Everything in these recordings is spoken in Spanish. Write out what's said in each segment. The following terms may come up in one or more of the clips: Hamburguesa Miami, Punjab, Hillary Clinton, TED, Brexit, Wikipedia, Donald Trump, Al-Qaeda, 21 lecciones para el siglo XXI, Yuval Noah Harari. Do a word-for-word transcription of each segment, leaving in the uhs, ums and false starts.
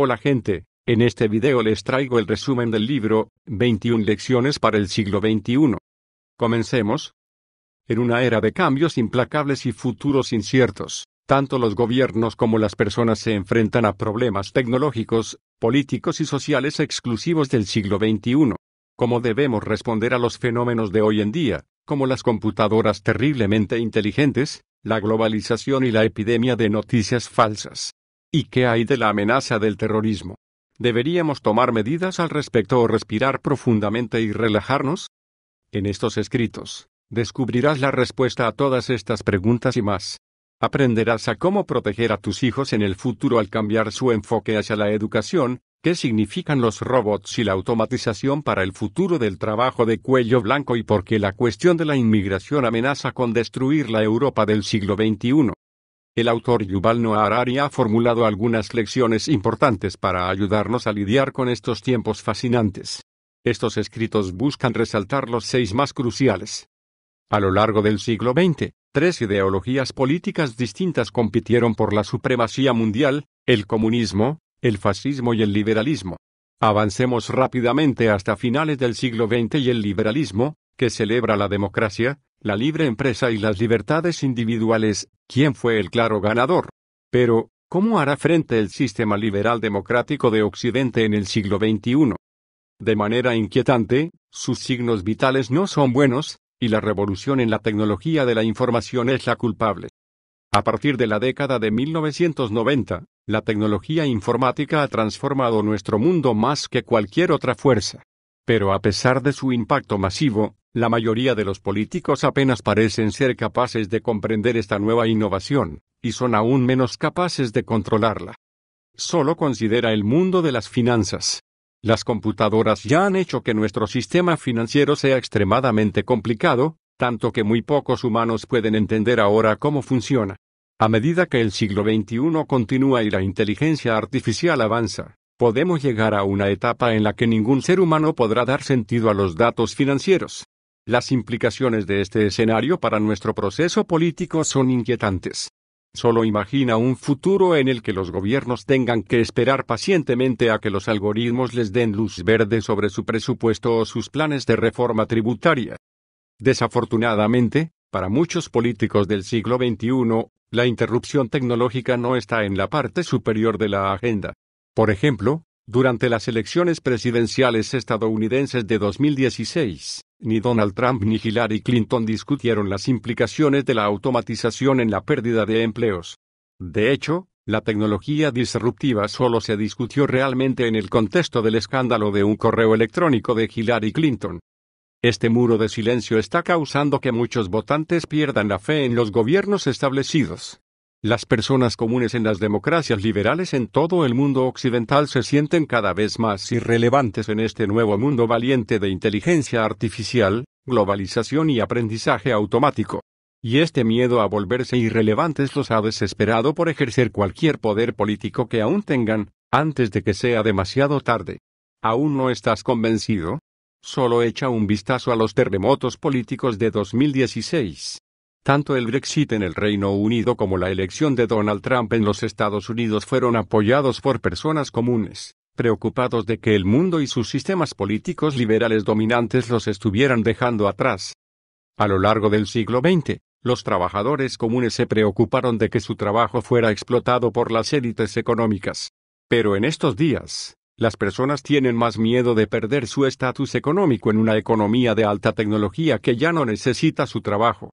Hola gente, en este video les traigo el resumen del libro, veintiuna lecciones para el siglo veintiuno. Comencemos. En una era de cambios implacables y futuros inciertos, tanto los gobiernos como las personas se enfrentan a problemas tecnológicos, políticos y sociales exclusivos del siglo veintiuno. ¿Cómo debemos responder a los fenómenos de hoy en día, como las computadoras terriblemente inteligentes, la globalización y la epidemia de noticias falsas? ¿Y qué hay de la amenaza del terrorismo? ¿Deberíamos tomar medidas al respecto o respirar profundamente y relajarnos? En estos escritos, descubrirás la respuesta a todas estas preguntas y más. Aprenderás a cómo proteger a tus hijos en el futuro al cambiar su enfoque hacia la educación, qué significan los robots y la automatización para el futuro del trabajo de cuello blanco y por qué la cuestión de la inmigración amenaza con destruir la Europa del siglo veintiuno. El autor Yuval Noah Harari ha formulado algunas lecciones importantes para ayudarnos a lidiar con estos tiempos fascinantes. Estos escritos buscan resaltar los seis más cruciales. A lo largo del siglo veinte, tres ideologías políticas distintas compitieron por la supremacía mundial: el comunismo, el fascismo y el liberalismo. Avancemos rápidamente hasta finales del siglo veinte y el liberalismo, que celebra la democracia, la libre empresa y las libertades individuales. ¿Quién fue el claro ganador? Pero, ¿cómo hará frente el sistema liberal democrático de Occidente en el siglo veintiuno? De manera inquietante, sus signos vitales no son buenos, y la revolución en la tecnología de la información es la culpable. A partir de la década de mil novecientos noventa, la tecnología informática ha transformado nuestro mundo más que cualquier otra fuerza. Pero a pesar de su impacto masivo, la mayoría de los políticos apenas parecen ser capaces de comprender esta nueva innovación, y son aún menos capaces de controlarla. Solo considera el mundo de las finanzas. Las computadoras ya han hecho que nuestro sistema financiero sea extremadamente complicado, tanto que muy pocos humanos pueden entender ahora cómo funciona. A medida que el siglo veintiuno continúa y la inteligencia artificial avanza, podemos llegar a una etapa en la que ningún ser humano podrá dar sentido a los datos financieros. Las implicaciones de este escenario para nuestro proceso político son inquietantes. Solo imagina un futuro en el que los gobiernos tengan que esperar pacientemente a que los algoritmos les den luz verde sobre su presupuesto o sus planes de reforma tributaria. Desafortunadamente, para muchos políticos del siglo veintiuno, la interrupción tecnológica no está en la parte superior de la agenda. Por ejemplo, durante las elecciones presidenciales estadounidenses de dos mil dieciséis, ni Donald Trump ni Hillary Clinton discutieron las implicaciones de la automatización en la pérdida de empleos. De hecho, la tecnología disruptiva solo se discutió realmente en el contexto del escándalo de un correo electrónico de Hillary Clinton. Este muro de silencio está causando que muchos votantes pierdan la fe en los gobiernos establecidos. Las personas comunes en las democracias liberales en todo el mundo occidental se sienten cada vez más irrelevantes en este nuevo mundo valiente de inteligencia artificial, globalización y aprendizaje automático. Y este miedo a volverse irrelevantes los ha desesperado por ejercer cualquier poder político que aún tengan, antes de que sea demasiado tarde. ¿Aún no estás convencido? Solo echa un vistazo a los terremotos políticos de dos mil dieciséis. Tanto el Brexit en el Reino Unido como la elección de Donald Trump en los Estados Unidos fueron apoyados por personas comunes, preocupados de que el mundo y sus sistemas políticos liberales dominantes los estuvieran dejando atrás. A lo largo del siglo veinte, los trabajadores comunes se preocuparon de que su trabajo fuera explotado por las élites económicas. Pero en estos días, las personas tienen más miedo de perder su estatus económico en una economía de alta tecnología que ya no necesita su trabajo.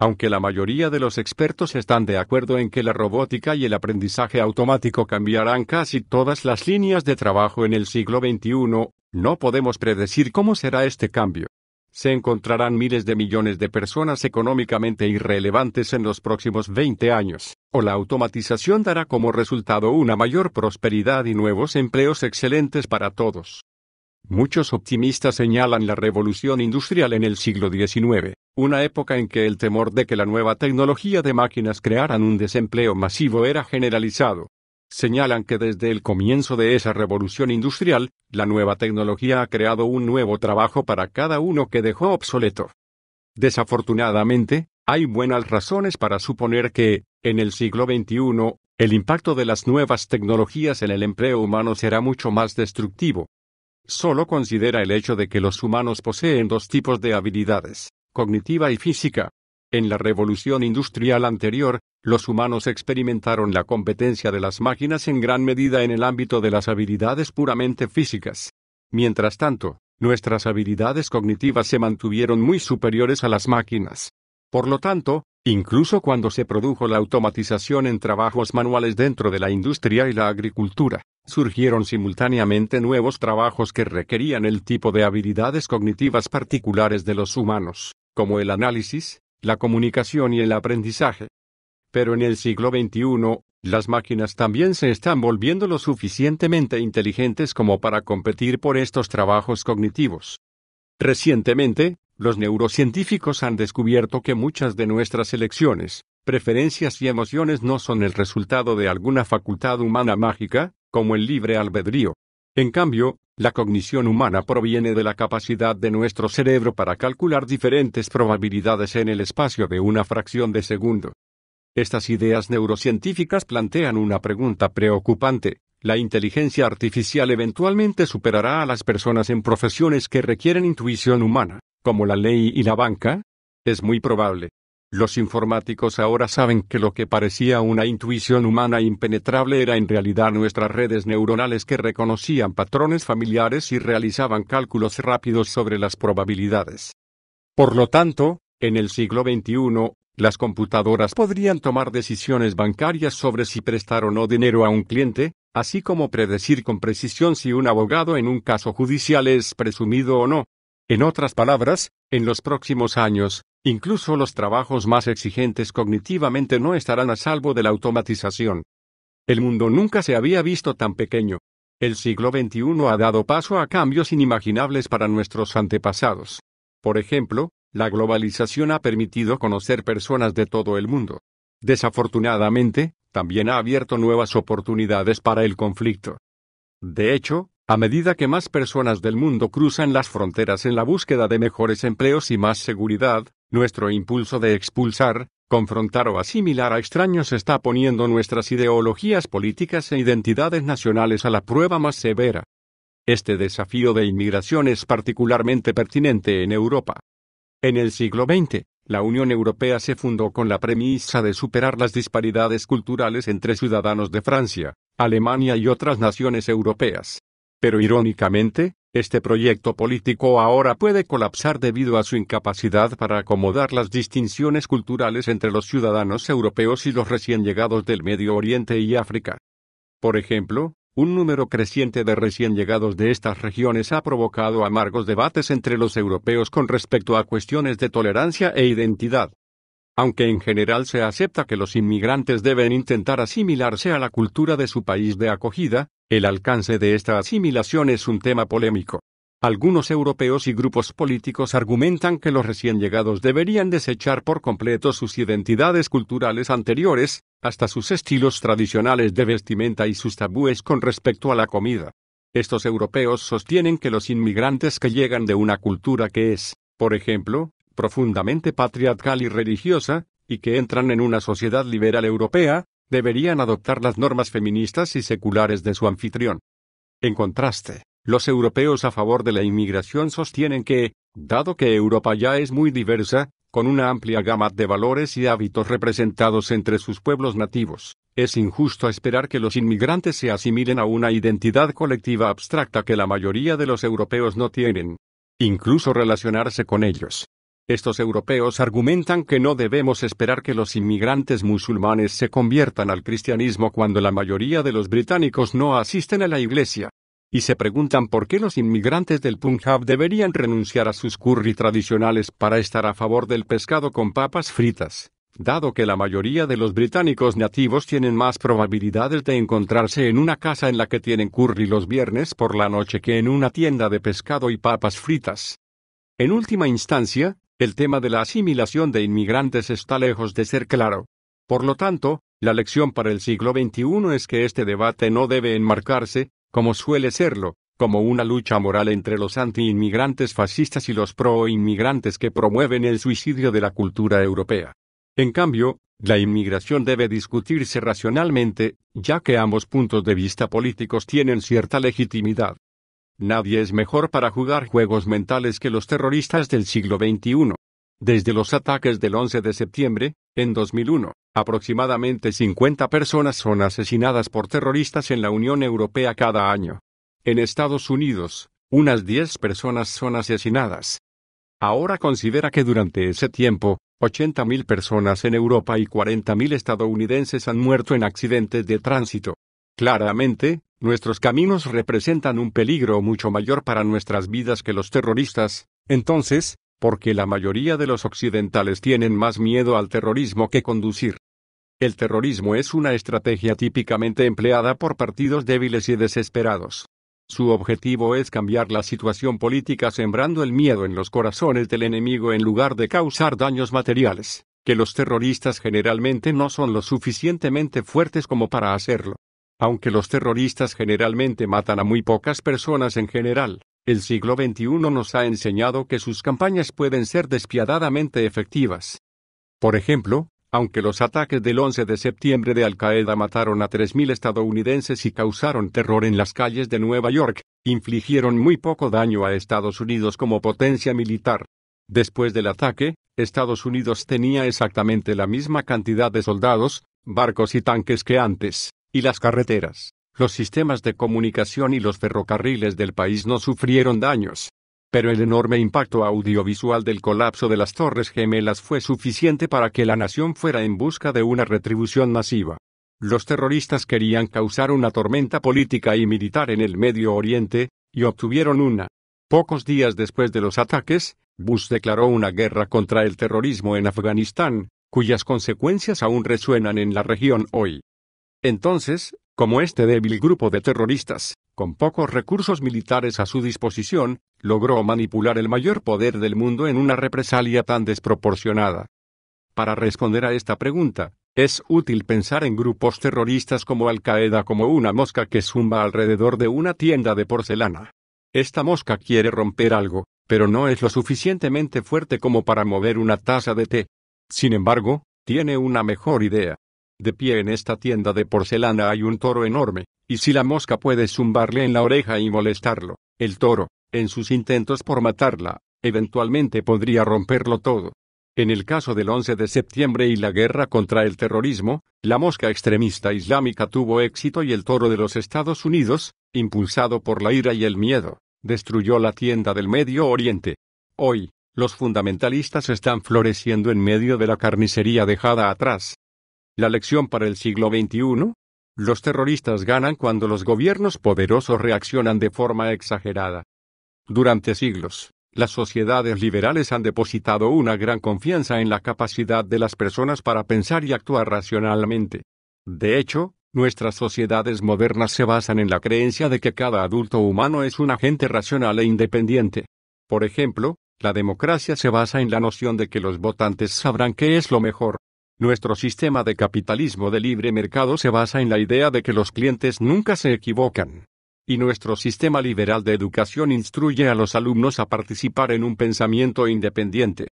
Aunque la mayoría de los expertos están de acuerdo en que la robótica y el aprendizaje automático cambiarán casi todas las líneas de trabajo en el siglo veintiuno, no podemos predecir cómo será este cambio. Se encontrarán miles de millones de personas económicamente irrelevantes en los próximos veinte años, o la automatización dará como resultado una mayor prosperidad y nuevos empleos excelentes para todos. Muchos optimistas señalan la revolución industrial en el siglo diecinueve, una época en que el temor de que la nueva tecnología de máquinas crearan un desempleo masivo era generalizado. Señalan que desde el comienzo de esa revolución industrial, la nueva tecnología ha creado un nuevo trabajo para cada uno que dejó obsoleto. Desafortunadamente, hay buenas razones para suponer que, en el siglo veintiuno, El impacto de las nuevas tecnologías en el empleo humano será mucho más destructivo. Solo considera el hecho de que los humanos poseen dos tipos de habilidades, cognitiva y física. En la revolución industrial anterior, los humanos experimentaron la competencia de las máquinas en gran medida en el ámbito de las habilidades puramente físicas. Mientras tanto, nuestras habilidades cognitivas se mantuvieron muy superiores a las máquinas. Por lo tanto, incluso cuando se produjo la automatización en trabajos manuales dentro de la industria y la agricultura, surgieron simultáneamente nuevos trabajos que requerían el tipo de habilidades cognitivas particulares de los humanos, como el análisis, la comunicación y el aprendizaje. Pero en el siglo veintiuno, las máquinas también se están volviendo lo suficientemente inteligentes como para competir por estos trabajos cognitivos. Recientemente, los neurocientíficos han descubierto que muchas de nuestras elecciones, preferencias y emociones no son el resultado de alguna facultad humana mágica, como el libre albedrío. En cambio, la cognición humana proviene de la capacidad de nuestro cerebro para calcular diferentes probabilidades en el espacio de una fracción de segundo. Estas ideas neurocientíficas plantean una pregunta preocupante. ¿La inteligencia artificial eventualmente superará a las personas en profesiones que requieren intuición humana, como la ley y la banca? Es muy probable. Los informáticos ahora saben que lo que parecía una intuición humana impenetrable era en realidad nuestras redes neuronales que reconocían patrones familiares y realizaban cálculos rápidos sobre las probabilidades. Por lo tanto, en el siglo veintiuno, las computadoras podrían tomar decisiones bancarias sobre si prestar o no dinero a un cliente, así como predecir con precisión si un abogado en un caso judicial es presumido o no. En otras palabras, en los próximos años, incluso los trabajos más exigentes cognitivamente no estarán a salvo de la automatización. El mundo nunca se había visto tan pequeño. El siglo veintiuno ha dado paso a cambios inimaginables para nuestros antepasados. Por ejemplo, la globalización ha permitido conocer personas de todo el mundo. Desafortunadamente, también ha abierto nuevas oportunidades para el conflicto. De hecho, a medida que más personas del mundo cruzan las fronteras en la búsqueda de mejores empleos y más seguridad, nuestro impulso de expulsar, confrontar o asimilar a extraños está poniendo nuestras ideologías políticas e identidades nacionales a la prueba más severa. Este desafío de inmigración es particularmente pertinente en Europa. En el siglo veinte, la Unión Europea se fundó con la premisa de superar las disparidades culturales entre ciudadanos de Francia, Alemania y otras naciones europeas. Pero irónicamente, este proyecto político ahora puede colapsar debido a su incapacidad para acomodar las distinciones culturales entre los ciudadanos europeos y los recién llegados del Medio Oriente y África. Por ejemplo, un número creciente de recién llegados de estas regiones ha provocado amargos debates entre los europeos con respecto a cuestiones de tolerancia e identidad. Aunque en general se acepta que los inmigrantes deben intentar asimilarse a la cultura de su país de acogida, el alcance de esta asimilación es un tema polémico. Algunos europeos y grupos políticos argumentan que los recién llegados deberían desechar por completo sus identidades culturales anteriores, hasta sus estilos tradicionales de vestimenta y sus tabúes con respecto a la comida. Estos europeos sostienen que los inmigrantes que llegan de una cultura que es, por ejemplo, profundamente patriarcal y religiosa, y que entran en una sociedad liberal europea, deberían adoptar las normas feministas y seculares de su anfitrión. En contraste, los europeos a favor de la inmigración sostienen que, dado que Europa ya es muy diversa, con una amplia gama de valores y hábitos representados entre sus pueblos nativos, es injusto esperar que los inmigrantes se asimilen a una identidad colectiva abstracta que la mayoría de los europeos no tienen, incluso relacionarse con ellos. Estos europeos argumentan que no debemos esperar que los inmigrantes musulmanes se conviertan al cristianismo cuando la mayoría de los británicos no asisten a la iglesia. Y se preguntan por qué los inmigrantes del Punjab deberían renunciar a sus curry tradicionales para estar a favor del pescado con papas fritas, dado que la mayoría de los británicos nativos tienen más probabilidades de encontrarse en una casa en la que tienen curry los viernes por la noche que en una tienda de pescado y papas fritas. En última instancia, el tema de la asimilación de inmigrantes está lejos de ser claro. Por lo tanto, la lección para el siglo veintiuno es que este debate no debe enmarcarse, como suele serlo, como una lucha moral entre los anti-inmigrantes fascistas y los pro-inmigrantes que promueven el suicidio de la cultura europea. En cambio, la inmigración debe discutirse racionalmente, ya que ambos puntos de vista políticos tienen cierta legitimidad. Nadie es mejor para jugar juegos mentales que los terroristas del siglo veintiuno. Desde los ataques del once de septiembre, en dos mil uno, aproximadamente cincuenta personas son asesinadas por terroristas en la Unión Europea cada año. En Estados Unidos, unas diez personas son asesinadas. Ahora considera que durante ese tiempo, ochenta mil personas en Europa y cuarenta mil estadounidenses han muerto en accidentes de tránsito. Claramente, nuestros caminos representan un peligro mucho mayor para nuestras vidas que los terroristas. Entonces, ¿por qué la mayoría de los occidentales tienen más miedo al terrorismo que conducir? El terrorismo es una estrategia típicamente empleada por partidos débiles y desesperados. Su objetivo es cambiar la situación política sembrando el miedo en los corazones del enemigo en lugar de causar daños materiales, que los terroristas generalmente no son lo suficientemente fuertes como para hacerlo. Aunque los terroristas generalmente matan a muy pocas personas en general, el siglo veintiuno nos ha enseñado que sus campañas pueden ser despiadadamente efectivas. Por ejemplo, aunque los ataques del once de septiembre de Al-Qaeda mataron a tres mil estadounidenses y causaron terror en las calles de Nueva York, infligieron muy poco daño a Estados Unidos como potencia militar. Después del ataque, Estados Unidos tenía exactamente la misma cantidad de soldados, barcos y tanques que antes, y las carreteras, los sistemas de comunicación y los ferrocarriles del país no sufrieron daños. Pero el enorme impacto audiovisual del colapso de las Torres Gemelas fue suficiente para que la nación fuera en busca de una retribución masiva. Los terroristas querían causar una tormenta política y militar en el Medio Oriente, y obtuvieron una. Pocos días después de los ataques, Bush declaró una guerra contra el terrorismo en Afganistán, cuyas consecuencias aún resuenan en la región hoy. Entonces, como este débil grupo de terroristas, con pocos recursos militares a su disposición, logró manipular el mayor poder del mundo en una represalia tan desproporcionada. Para responder a esta pregunta, es útil pensar en grupos terroristas como Al-Qaeda como una mosca que zumba alrededor de una tienda de porcelana. Esta mosca quiere romper algo, pero no es lo suficientemente fuerte como para mover una taza de té. Sin embargo, tiene una mejor idea. De pie en esta tienda de porcelana hay un toro enorme, y si la mosca puede zumbarle en la oreja y molestarlo, el toro, en sus intentos por matarla, eventualmente podría romperlo todo. En el caso del once de septiembre y la guerra contra el terrorismo, la mosca extremista islámica tuvo éxito y el toro de los Estados Unidos, impulsado por la ira y el miedo, destruyó la tienda del Medio Oriente. Hoy, los fundamentalistas están floreciendo en medio de la carnicería dejada atrás. La lección para el siglo veintiuno. Los terroristas ganan cuando los gobiernos poderosos reaccionan de forma exagerada. Durante siglos, las sociedades liberales han depositado una gran confianza en la capacidad de las personas para pensar y actuar racionalmente. De hecho, nuestras sociedades modernas se basan en la creencia de que cada adulto humano es un agente racional e independiente. Por ejemplo, la democracia se basa en la noción de que los votantes sabrán qué es lo mejor. Nuestro sistema de capitalismo de libre mercado se basa en la idea de que los clientes nunca se equivocan. Y nuestro sistema liberal de educación instruye a los alumnos a participar en un pensamiento independiente.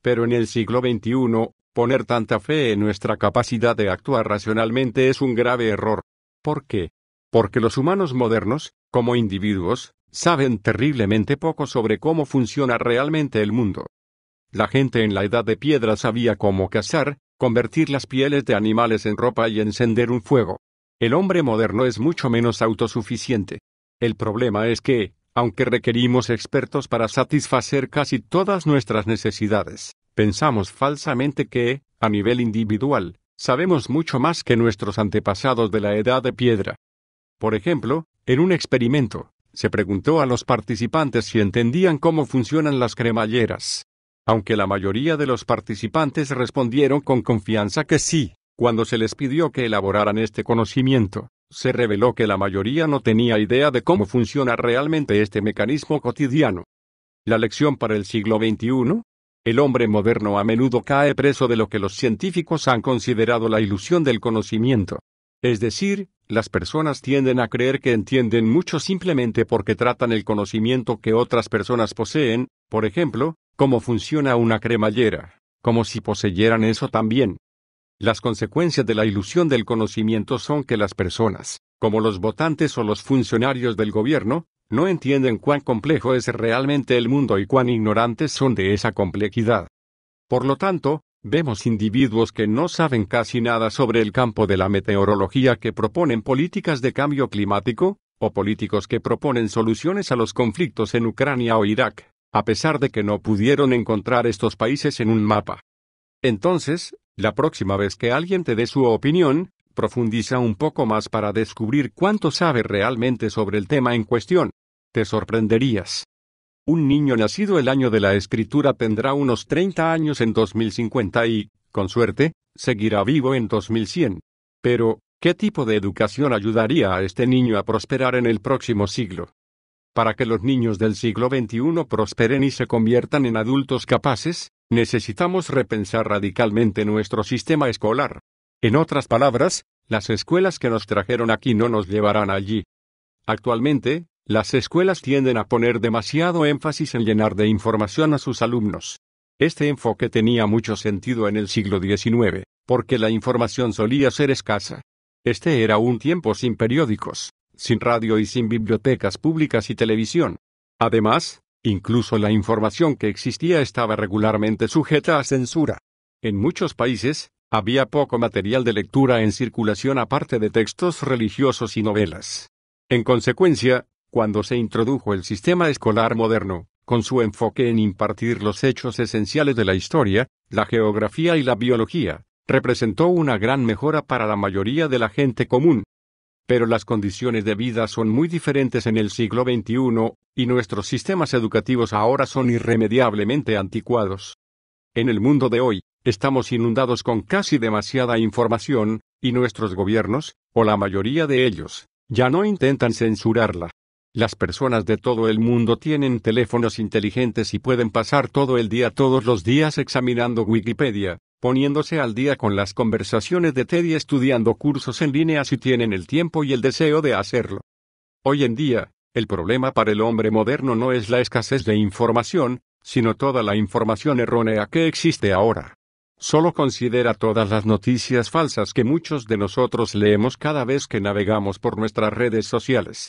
Pero en el siglo veintiuno, poner tanta fe en nuestra capacidad de actuar racionalmente es un grave error. ¿Por qué? Porque los humanos modernos, como individuos, saben terriblemente poco sobre cómo funciona realmente el mundo. La gente en la Edad de Piedra sabía cómo cazar, convertir las pieles de animales en ropa y encender un fuego. El hombre moderno es mucho menos autosuficiente. El problema es que, aunque requerimos expertos para satisfacer casi todas nuestras necesidades, pensamos falsamente que, a nivel individual, sabemos mucho más que nuestros antepasados de la Edad de Piedra. Por ejemplo, en un experimento, se preguntó a los participantes si entendían cómo funcionan las cremalleras. Aunque la mayoría de los participantes respondieron con confianza que sí, cuando se les pidió que elaboraran este conocimiento, se reveló que la mayoría no tenía idea de cómo funciona realmente este mecanismo cotidiano. La lección para el siglo veintiuno. El hombre moderno a menudo cae preso de lo que los científicos han considerado la ilusión del conocimiento. Es decir, las personas tienden a creer que entienden mucho simplemente porque tratan el conocimiento que otras personas poseen, por ejemplo, cómo funciona una cremallera, como si poseyeran eso también. Las consecuencias de la ilusión del conocimiento son que las personas, como los votantes o los funcionarios del gobierno, no entienden cuán complejo es realmente el mundo y cuán ignorantes son de esa complejidad. Por lo tanto, vemos individuos que no saben casi nada sobre el campo de la meteorología que proponen políticas de cambio climático, o políticos que proponen soluciones a los conflictos en Ucrania o Irak, a pesar de que no pudieron encontrar estos países en un mapa. Entonces, la próxima vez que alguien te dé su opinión, profundiza un poco más para descubrir cuánto sabe realmente sobre el tema en cuestión. Te sorprenderías. Un niño nacido el año de la escritura tendrá unos treinta años en dos mil cincuenta y, con suerte, seguirá vivo en dos mil cien. Pero, ¿qué tipo de educación ayudaría a este niño a prosperar en el próximo siglo? Para que los niños del siglo veintiuno prosperen y se conviertan en adultos capaces, necesitamos repensar radicalmente nuestro sistema escolar. En otras palabras, las escuelas que nos trajeron aquí no nos llevarán allí. Actualmente, las escuelas tienden a poner demasiado énfasis en llenar de información a sus alumnos. Este enfoque tenía mucho sentido en el siglo diecinueve, porque la información solía ser escasa. Este era un tiempo sin periódicos, sin radio y sin bibliotecas públicas y televisión. Además, incluso la información que existía estaba regularmente sujeta a censura. En muchos países, había poco material de lectura en circulación aparte de textos religiosos y novelas. En consecuencia, cuando se introdujo el sistema escolar moderno, con su enfoque en impartir los hechos esenciales de la historia, la geografía y la biología, representó una gran mejora para la mayoría de la gente común. Pero las condiciones de vida son muy diferentes en el siglo veintiuno, y nuestros sistemas educativos ahora son irremediablemente anticuados. En el mundo de hoy, estamos inundados con casi demasiada información, y nuestros gobiernos, o la mayoría de ellos, ya no intentan censurarla. Las personas de todo el mundo tienen teléfonos inteligentes y pueden pasar todo el día todos los días examinando Wikipedia, poniéndose al día con las conversaciones de TED y estudiando cursos en línea si tienen el tiempo y el deseo de hacerlo. Hoy en día, el problema para el hombre moderno no es la escasez de información, sino toda la información errónea que existe ahora. Solo considera todas las noticias falsas que muchos de nosotros leemos cada vez que navegamos por nuestras redes sociales.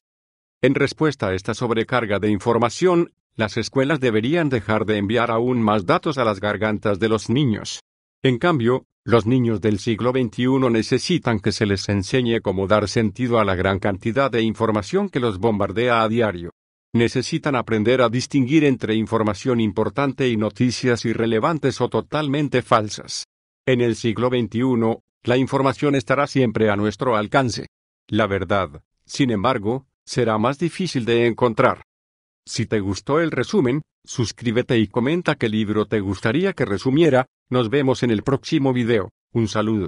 En respuesta a esta sobrecarga de información, las escuelas deberían dejar de enviar aún más datos a las gargantas de los niños. En cambio, los niños del siglo veintiuno necesitan que se les enseñe cómo dar sentido a la gran cantidad de información que los bombardea a diario. Necesitan aprender a distinguir entre información importante y noticias irrelevantes o totalmente falsas. En el siglo veintiuno, la información estará siempre a nuestro alcance. La verdad, sin embargo, será más difícil de encontrar. Si te gustó el resumen, suscríbete y comenta qué libro te gustaría que resumiera. Nos vemos en el próximo video. Un saludo.